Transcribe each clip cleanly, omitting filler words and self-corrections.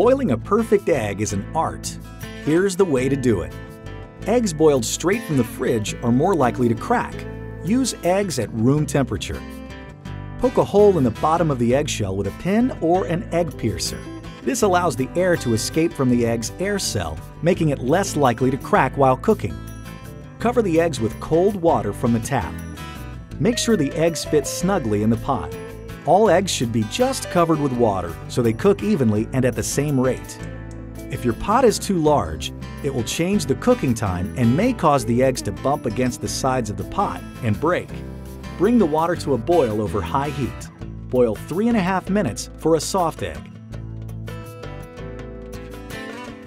Boiling a perfect egg is an art. Here's the way to do it. Eggs boiled straight from the fridge are more likely to crack. Use eggs at room temperature. Poke a hole in the bottom of the eggshell with a pin or an egg piercer. This allows the air to escape from the egg's air cell, making it less likely to crack while cooking. Cover the eggs with cold water from the tap. Make sure the eggs fit snugly in the pot. All eggs should be just covered with water so they cook evenly and at the same rate. If your pot is too large, it will change the cooking time and may cause the eggs to bump against the sides of the pot and break. Bring the water to a boil over high heat. Boil 3.5 minutes for a soft egg,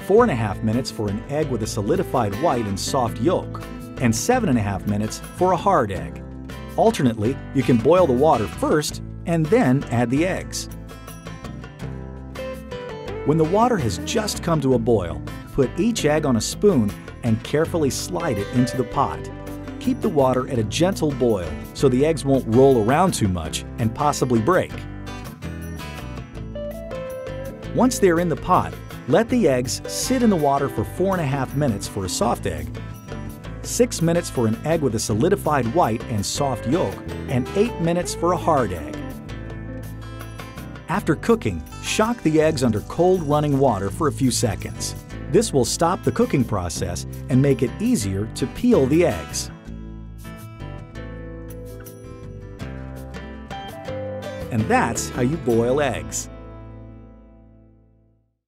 4.5 minutes for an egg with a solidified white and soft yolk, and 7.5 minutes for a hard egg. Alternately, you can boil the water first and then add the eggs. When the water has just come to a boil, put each egg on a spoon and carefully slide it into the pot. Keep the water at a gentle boil so the eggs won't roll around too much and possibly break. Once they're in the pot, let the eggs sit in the water for 4.5 minutes for a soft egg, 6 minutes for an egg with a solidified white and soft yolk, and 8 minutes for a hard egg. After cooking, shock the eggs under cold running water for a few seconds. This will stop the cooking process and make it easier to peel the eggs. And that's how you boil eggs.